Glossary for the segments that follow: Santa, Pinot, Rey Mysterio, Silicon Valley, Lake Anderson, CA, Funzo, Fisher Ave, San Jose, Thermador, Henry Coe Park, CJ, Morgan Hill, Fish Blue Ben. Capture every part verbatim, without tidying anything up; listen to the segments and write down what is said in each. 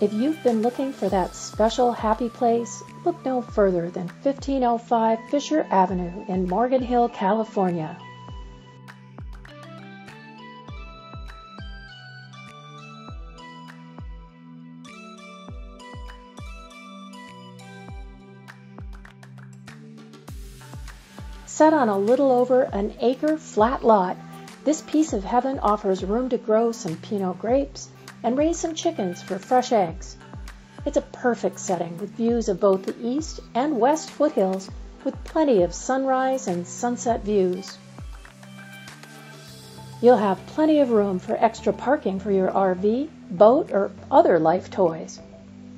If you've been looking for that special happy place, look no further than fifteen oh five Fisher Avenue in Morgan Hill, California. Set on a little over an acre flat lot, this piece of heaven offers room to grow some Pinot grapes and raise some chickens for fresh eggs. It's a perfect setting with views of both the east and west foothills with plenty of sunrise and sunset views. You'll have plenty of room for extra parking for your R V, boat, or other life toys.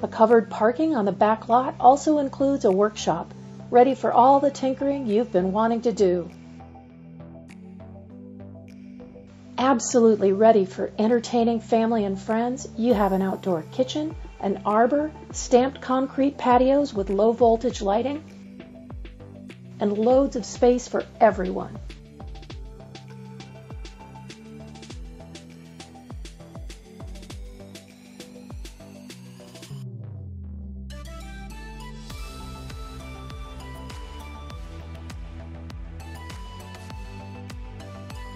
The covered parking on the back lot also includes a workshop, ready for all the tinkering you've been wanting to do. Absolutely ready for entertaining family and friends, you have an outdoor kitchen, an arbor, stamped concrete patios with low voltage lighting, and loads of space for everyone.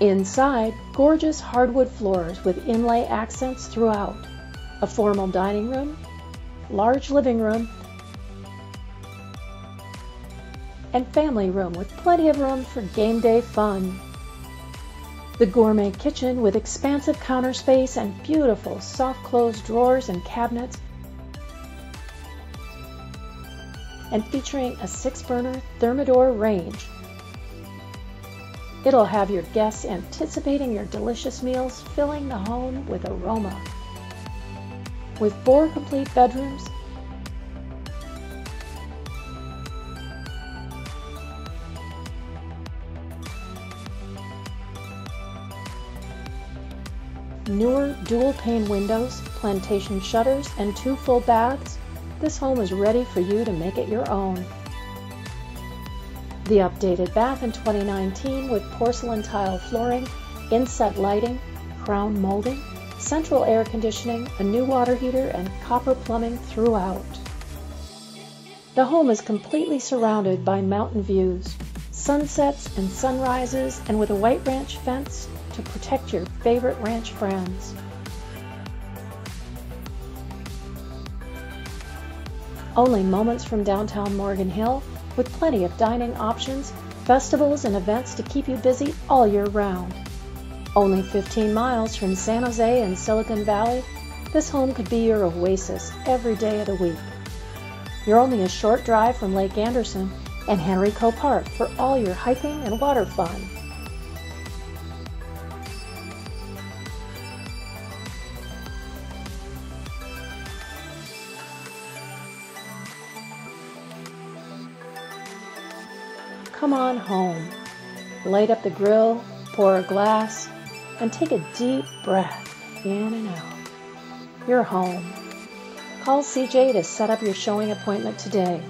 Inside, gorgeous hardwood floors with inlay accents throughout, a formal dining room, large living room, and family room with plenty of room for game day fun. The gourmet kitchen with expansive counter space and beautiful soft-closed drawers and cabinets, and featuring a six-burner Thermador range. It'll have your guests anticipating your delicious meals, filling the home with aroma. With four complete bedrooms . Newer dual-pane windows, plantation shutters, and two full baths, this home is ready for you to make it your own. The updated bath in twenty nineteen with porcelain tile flooring, inset lighting, crown molding, central air conditioning, a new water heater, and copper plumbing throughout. The home is completely surrounded by mountain views, sunsets and sunrises, and with a white ranch fence to protect your favorite ranch friends. Only moments from downtown Morgan Hill, with plenty of dining options, festivals, and events to keep you busy all year round. Only fifteen miles from San Jose and Silicon Valley, this home could be your oasis every day of the week. You're only a short drive from Lake Anderson and Henry Coe Park for all your hiking and water fun. Come on home, light up the grill, pour a glass, and take a deep breath in and out. You're home. Call C J to set up your showing appointment today.